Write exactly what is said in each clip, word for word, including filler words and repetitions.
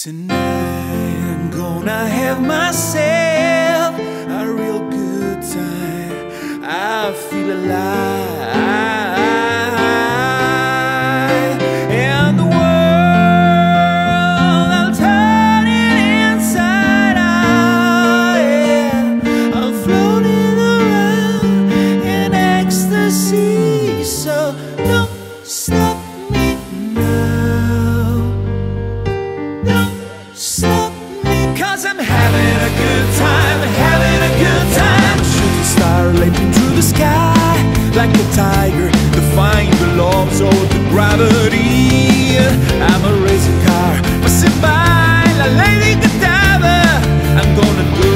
Tonight I'm gonna have myself a real good time. I feel alive. And the world, I'll turn it inside out. Yeah. I'm floating around in ecstasy, so don't stop. Stop me, cause I'm having a good time, having a good time. Shooting star leaping through the sky, like a tiger, defying the laws of the gravity. I'm a racing car, passing by, like Lady Godiva. I'm gonna go,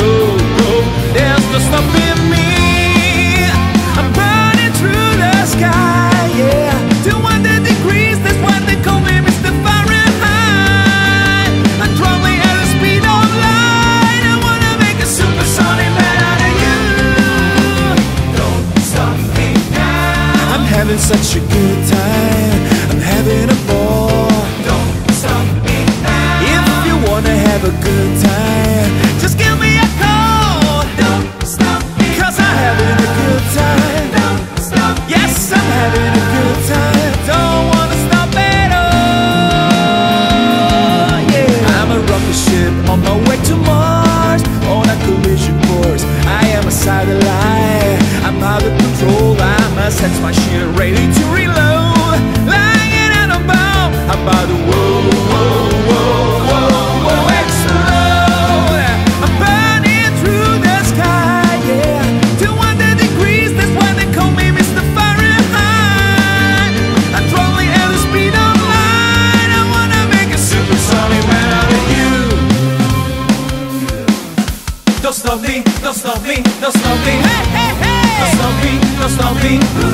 go, go, there's no stopping me. I'm burning through the sky, yeah. two hundred degrees, that's what they call me, Mister Fahrenheit. I'm having such a good time, I'm having a ball. Don't stop me now. If you wanna have a good time, just give me a call. Don't stop me, cause I'm having a good time. Don't stop me. Yes, I'm having a good time. Don't wanna stop at all, yeah. I'm a rocket ship on my way to Mars, on a collision course, I am a satellite. I'm out of control, I must have my shit ready to reload. Lying on a bomb, I'm about to whoa, whoa, whoa, whoa, whoa, explode. I'm burning through the sky, yeah. two hundred degrees, that's why they call me Mister Fahrenheit. I'm traveling at the speed of light. I wanna make a supersonic man out of you. Don't stop me, don't stop me, don't stop me. Hey, hey, hey. Don't stop me, don't stop me.